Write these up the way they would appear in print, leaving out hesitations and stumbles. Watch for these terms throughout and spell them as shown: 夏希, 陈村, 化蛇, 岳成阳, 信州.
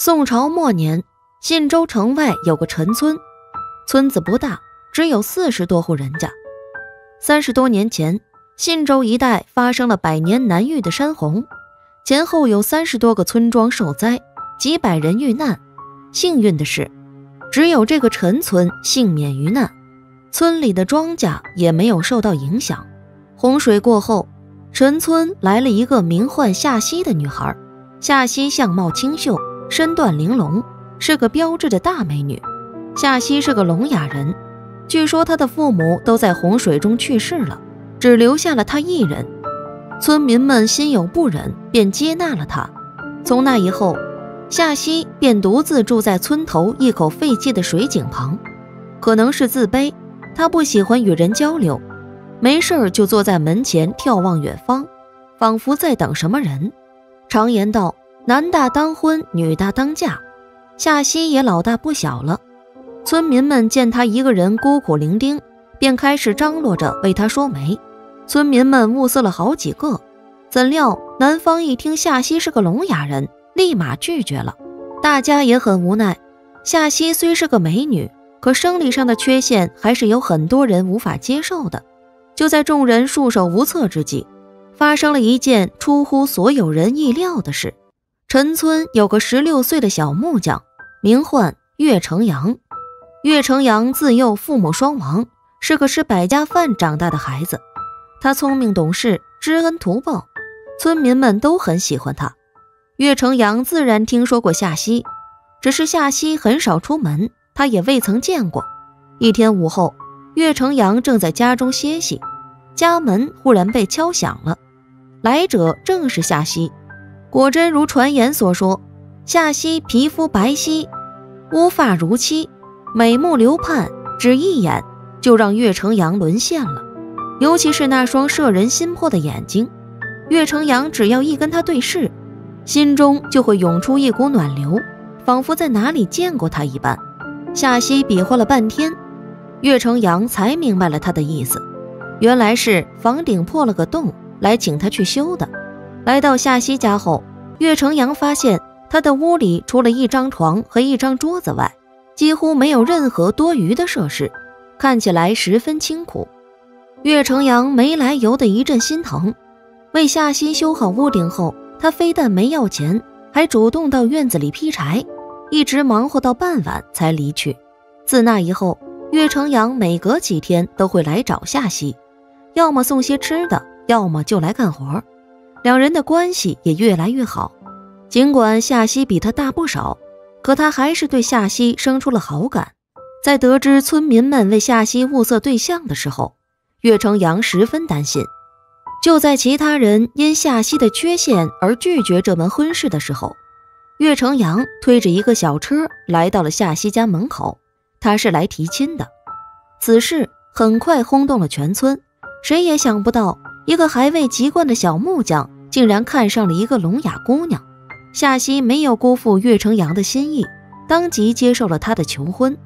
宋朝末年，信州城外有个陈村，村子不大，只有40多户人家。30多年前，信州一带发生了100年难遇的山洪，前后有30多个村庄受灾，几百人遇难。幸运的是，只有这个陈村幸免于难，村里的庄稼也没有受到影响。洪水过后，陈村来了一个名唤夏希的女孩。夏希相貌清秀，身段玲珑，是个标致的大美女。夏希是个聋哑人，据说她的父母都在洪水中去世了，只留下了她一人。村民们心有不忍，便接纳了她。从那以后，夏希便独自住在村头一口废弃的水井旁。可能是自卑，她不喜欢与人交流，没事就坐在门前眺望远方，仿佛在等什么人。常言道，男大当婚，女大当嫁，夏希也老大不小了。村民们见她一个人孤苦伶仃，便开始张罗着为她说媒。村民们物色了好几个，怎料男方一听夏希是个聋哑人，立马拒绝了。大家也很无奈，夏希虽是个美女，可生理上的缺陷还是有很多人无法接受的。就在众人束手无策之际，发生了一件出乎所有人意料的事。陈村有个16岁的小木匠，名唤岳成阳。岳成阳自幼父母双亡，是个吃百家饭长大的孩子。他聪明懂事，知恩图报，村民们都很喜欢他。岳成阳自然听说过夏希，只是夏希很少出门，他也未曾见过。一天午后，岳成阳正在家中歇息，家门忽然被敲响了，来者正是夏希。果真如传言所说，夏希皮肤白皙，乌发如漆，美目流盼，只一眼就让岳成阳沦陷了。尤其是那双摄人心魄的眼睛，岳成阳只要一跟他对视，心中就会涌出一股暖流，仿佛在哪里见过他一般。夏希比划了半天，岳成阳才明白了他的意思，原来是房顶破了个洞，来请他去修的。来到夏希家后，岳成阳发现他的屋里除了一张床和一张桌子外，几乎没有任何多余的设施，看起来十分清苦。岳成阳没来由的一阵心疼，为夏希修好屋顶后，他非但没要钱，还主动到院子里劈柴，一直忙活到傍晚才离去。自那以后，岳成阳每隔几天都会来找夏希，要么送些吃的，要么就来干活。两人的关系也越来越好，尽管夏希比他大不少，可他还是对夏希生出了好感。在得知村民们为夏希物色对象的时候，岳成阳十分担心。就在其他人因夏希的缺陷而拒绝这门婚事的时候，岳成阳推着一个小车来到了夏希家门口，他是来提亲的。此事很快轰动了全村，谁也想不到一个还未籍贯的小木匠竟然看上了一个聋哑姑娘。夏希没有辜负岳成阳的心意，当即接受了他的求婚。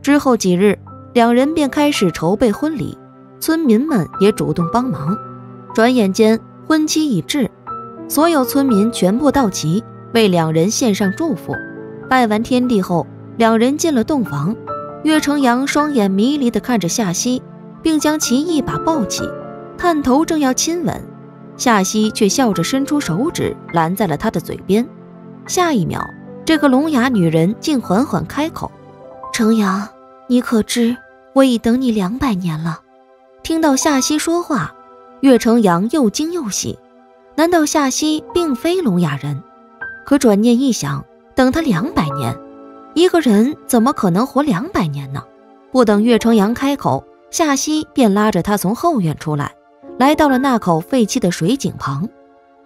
之后几日，两人便开始筹备婚礼，村民们也主动帮忙。转眼间婚期已至，所有村民全部到齐，为两人献上祝福。拜完天地后，两人进了洞房。岳成阳双眼迷离地看着夏希，并将其一把抱起，探头正要亲吻，夏希却笑着伸出手指拦在了他的嘴边。下一秒，这个聋哑女人竟缓缓开口：“成阳，你可知我已等你200年了。”听到夏希说话，岳成阳又惊又喜，难道夏希并非聋哑人？可转念一想，等他200年，一个人怎么可能活200年呢？不等岳成阳开口，夏希便拉着他从后院出来，来到了那口废弃的水井旁。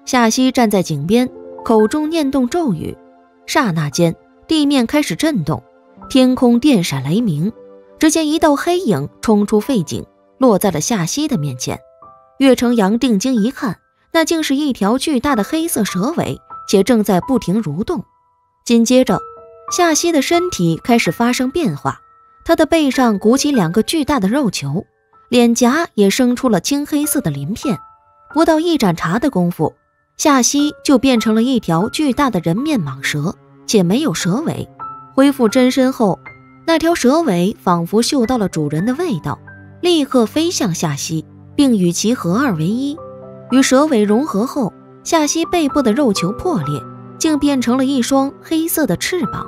夏希站在井边，口中念动咒语，刹那间地面开始震动，天空电闪雷鸣，只见一道黑影冲出废井，落在了夏希的面前。岳成阳定睛一看，那竟是一条巨大的黑色蛇尾，且正在不停蠕动。紧接着，夏希的身体开始发生变化，她的背上鼓起2个巨大的肉球，脸颊也生出了青黑色的鳞片。不到1盏茶的功夫，夏希就变成了一条巨大的人面蟒蛇，且没有蛇尾。恢复真身后，那条蛇尾仿佛嗅到了主人的味道，立刻飞向夏曦，并与其合二为一。与蛇尾融合后，夏曦背部的肉球破裂，竟变成了一双黑色的翅膀。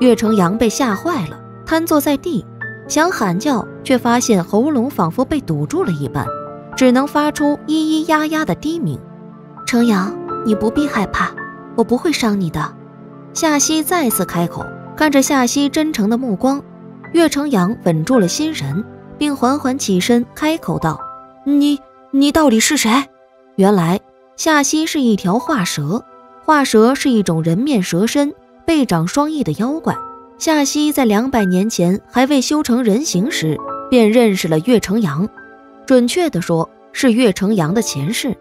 岳成阳被吓坏了，瘫坐在地，想喊叫，却发现喉咙仿佛被堵住了一般，只能发出咿咿呀呀的低鸣。成阳，你不必害怕，我不会伤你的。夏曦再次开口，看着夏曦真诚的目光，岳成阳稳住了心神，并缓缓起身开口道：“你到底是谁？”原来夏曦是一条化蛇，化蛇是一种人面蛇身、背长双翼的妖怪。夏曦在200年前还未修成人形时，便认识了岳成阳，准确地说是岳成阳的前世。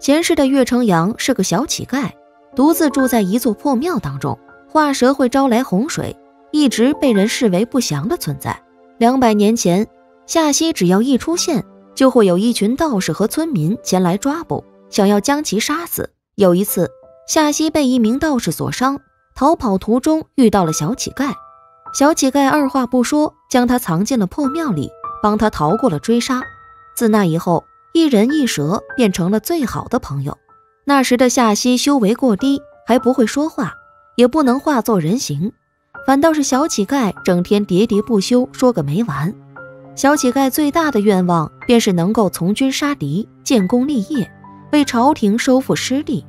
前世的岳成阳是个小乞丐，独自住在一座破庙当中，化蛇会招来洪水，一直被人视为不祥的存在。200年前，夏曦只要一出现，就会有一群道士和村民前来抓捕，想要将其杀死。有一次，夏曦被一名道士所伤，逃跑途中遇到了小乞丐，小乞丐二话不说将他藏进了破庙里，帮他逃过了追杀。自那以后，一人一蛇变成了最好的朋友。那时的夏曦修为过低，还不会说话，也不能化作人形，反倒是小乞丐整天喋喋不休，说个没完。小乞丐最大的愿望便是能够从军杀敌，建功立业，为朝廷收复失地。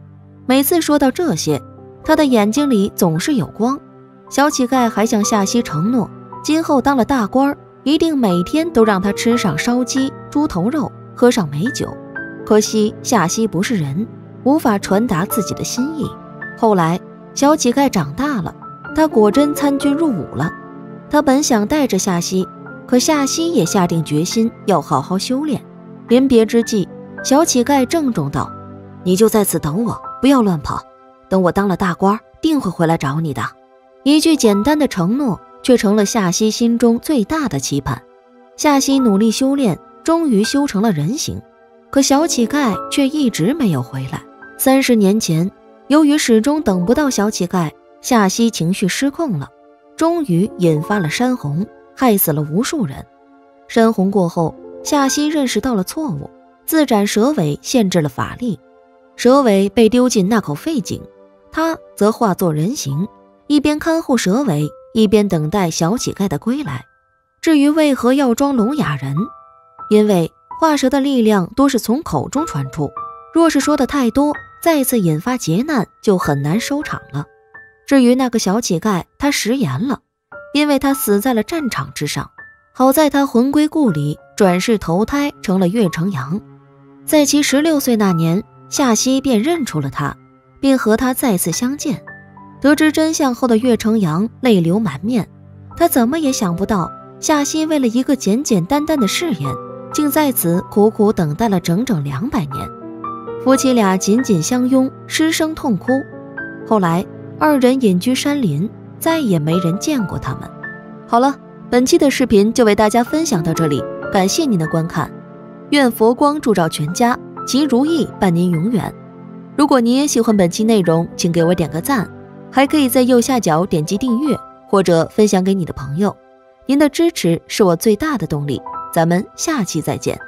每次说到这些，他的眼睛里总是有光。小乞丐还向夏曦承诺，今后当了大官，一定每天都让他吃上烧鸡、猪头肉，喝上美酒。可惜夏曦不是人，无法传达自己的心意。后来小乞丐长大了，他果真参军入伍了。他本想带着夏曦，可夏曦也下定决心要好好修炼。临别之际，小乞丐郑重道：“你就在此等我，不要乱跑，等我当了大官，定会回来找你的。”一句简单的承诺，却成了夏曦心中最大的期盼。夏曦努力修炼，终于修成了人形，可小乞丐却一直没有回来。30年前，由于始终等不到小乞丐，夏曦情绪失控了，终于引发了山洪，害死了无数人。山洪过后，夏曦认识到了错误，自斩蛇尾限制了法力，蛇尾被丢进那口废井，他则化作人形，一边看护蛇尾，一边等待小乞丐的归来。至于为何要装聋哑人，因为化蛇的力量多是从口中传出，若是说的太多，再次引发劫难，就很难收场了。至于那个小乞丐，他食言了，因为他死在了战场之上。好在他魂归故里，转世投胎成了岳成阳。在其16岁那年，夏曦便认出了他，并和他再次相见。得知真相后的岳成阳泪流满面，他怎么也想不到，夏曦为了一个简简单单的誓言，竟在此苦苦等待了整整200年。夫妻俩紧紧相拥，失声痛哭。后来二人隐居山林，再也没人见过他们。好了，本期的视频就为大家分享到这里，感谢您的观看，愿佛光照耀全家，其如意伴您永远。如果您也喜欢本期内容，请给我点个赞，还可以在右下角点击订阅，或者分享给你的朋友。您的支持是我最大的动力，咱们下期再见。